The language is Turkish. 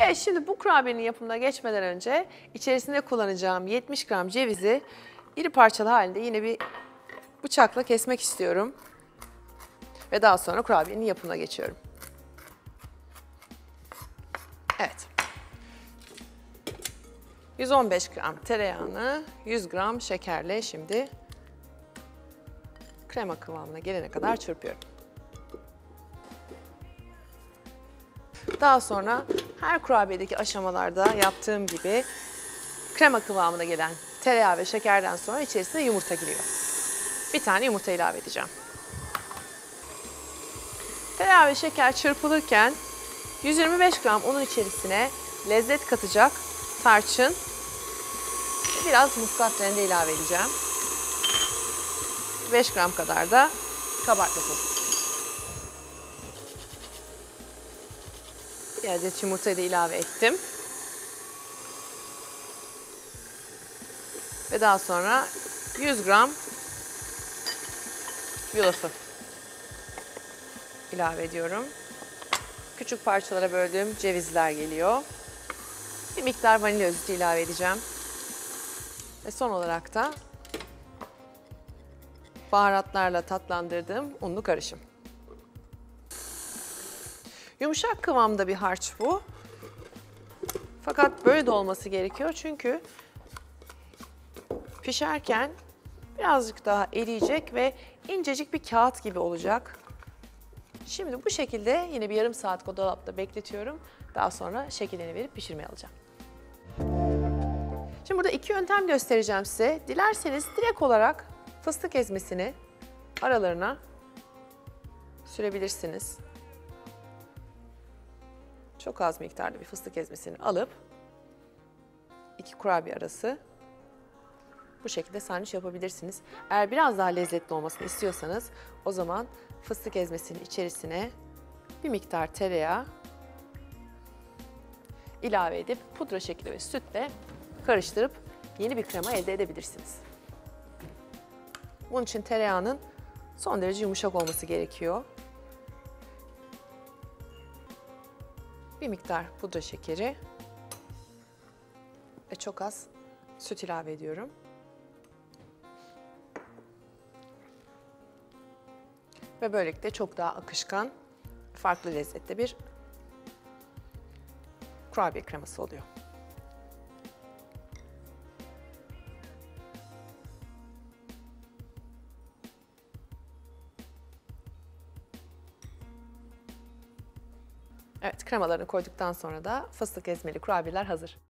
Evet, şimdi bu kurabiyenin yapımına geçmeden önce içerisinde kullanacağım 70 gram cevizi iri parçalı halinde yine bir bıçakla kesmek istiyorum. Ve daha sonra kurabiyenin yapımına geçiyorum. Evet. 115 gram tereyağını 100 gram şekerle şimdi krema kıvamına gelene kadar çırpıyorum. Daha sonra her kurabiyedeki aşamalarda yaptığım gibi krema kıvamına gelen tereyağı ve şekerden sonra içerisine yumurta giriyor. Bir tane yumurta ilave edeceğim. Tereyağı ve şeker çırpılırken 125 gram unun içerisine lezzet katacak tarçın ve biraz muskat rendesi ilave edeceğim. 5 gram kadar da kabartma tozu. Bir adet yumurtayı da ilave ettim. Ve daha sonra 100 gram yulafı ilave ediyorum. Küçük parçalara böldüğüm cevizler geliyor. Bir miktar vanilya özütü ilave edeceğim. Ve son olarak da baharatlarla tatlandırdığım unlu karışım. Yumuşak kıvamda bir harç bu. Fakat böyle de olması gerekiyor çünkü pişerken birazcık daha eriyecek ve incecik bir kağıt gibi olacak. Şimdi bu şekilde yine bir yarım saat dolapta bekletiyorum. Daha sonra şekillerini verip pişirmeye alacağım. Şimdi burada iki yöntem göstereceğim size. Dilerseniz direkt olarak fıstık ezmesini aralarına sürebilirsiniz. Çok az miktarda bir fıstık ezmesini alıp iki kurabiye arası bu şekilde sandviç yapabilirsiniz. Eğer biraz daha lezzetli olmasını istiyorsanız o zaman fıstık ezmesinin içerisine bir miktar tereyağı ilave edip pudra şekli ve sütle karıştırıp yeni bir krema elde edebilirsiniz. Bunun için tereyağının son derece yumuşak olması gerekiyor. Bir miktar pudra şekeri ve çok az süt ilave ediyorum. Ve böylelikle çok daha akışkan, farklı lezzetli bir kurabiye kreması oluyor. Evet, kremalarını koyduktan sonra da fıstık ezmeli kurabiyeler hazır.